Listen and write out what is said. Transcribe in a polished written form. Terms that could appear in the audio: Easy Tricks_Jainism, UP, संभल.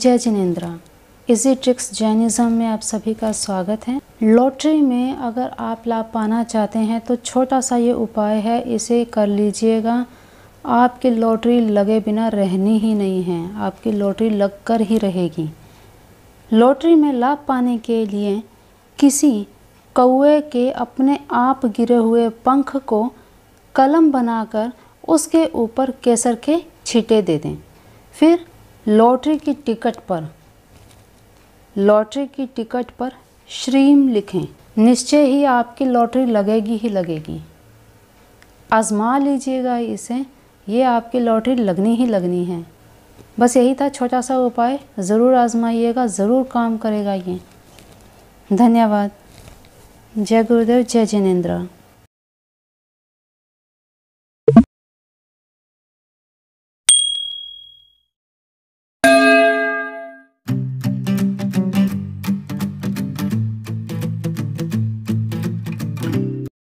जय जिनेंद्रा, easy tricks Jainism में आप सभी का स्वागत है। लॉटरी में अगर आप लाभ पाना चाहते हैं तो छोटा सा ये उपाय है, इसे कर लीजिएगा। आपकी लॉटरी लगे बिना रहनी ही नहीं है, आपकी लॉटरी लग कर ही रहेगी। लॉटरी में लाभ पाने के लिए किसी कौवे के अपने आप गिरे हुए पंख को कलम बनाकर उसके ऊपर केसर के छींटे दे दें। फिर लॉटरी की टिकट पर श्रीम लिखें। निश्चय ही आपकी लॉटरी लगेगी ही लगेगी। आजमा लीजिएगा इसे, ये आपकी लॉटरी लगनी ही लगनी है। बस यही था छोटा सा उपाय, ज़रूर आजमाइएगा, ज़रूर काम करेगा ये। धन्यवाद। जय गुरुदेव, जय जिनेंद्र।